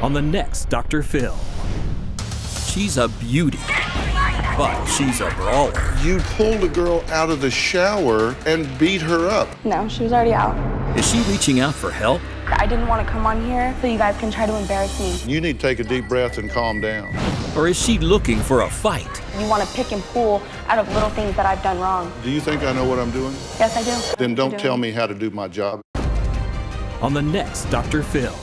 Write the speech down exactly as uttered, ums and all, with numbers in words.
on the next Doctor Phil. She's a beauty, but she's a brawler. You pulled a girl out of the shower and beat her up. No, she was already out. Is she reaching out for help? I didn't want to come on here so you guys can try to embarrass me. You need to take a deep breath and calm down. Or is she looking for a fight? You want to pick and pull out of little things that I've done wrong. Do you think I know what I'm doing? Yes, I do. Then don't tell me how to do my job. On the next Doctor Phil.